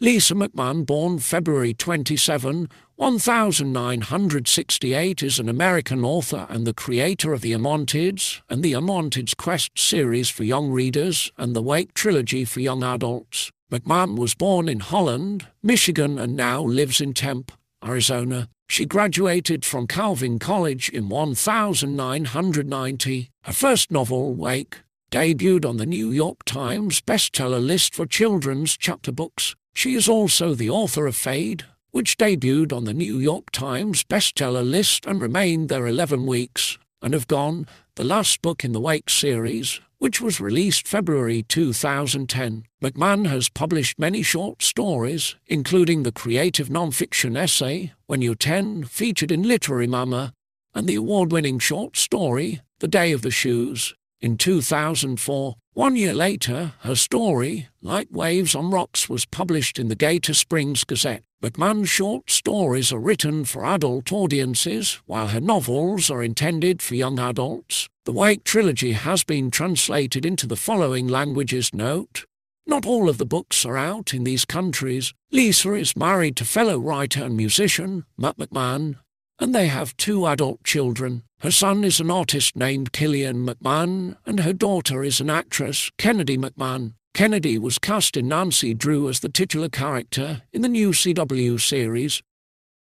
Lisa McMann, born February 27, 1968, is an American author and the creator of The Unwanteds and The Unwanteds Quest series for young readers and the Wake Trilogy for young adults. McMann was born in Holland, Michigan, and now lives in Tempe, Arizona. She graduated from Calvin College in 1990. Her first novel, Wake, debuted on the New York Times bestseller list for children's chapter books. She is also the author of Fade, which debuted on the New York Times bestseller list and remained there 11 weeks, and of Gone, the last book in the Wake series, which was released February 2010. McMann has published many short stories, including the creative nonfiction essay, When You're 10, featured in Literary Mama, and the award-winning short story, The Day of the Shoes, in 2004. 1 year later, her story, Light Waves on Rocks, was published in the Gator Springs Gazette. McMann's short stories are written for adult audiences, while her novels are intended for young adults. The Wake Trilogy has been translated into the following languages. Note: not all of the books are out in these countries. Lisa is married to fellow writer and musician Matt McMann, and they have 2 adult children. Her son is an artist named Kilian McMann, and her daughter is an actress, Kennedy McMann. Kennedy was cast in Nancy Drew as the titular character in the new CW series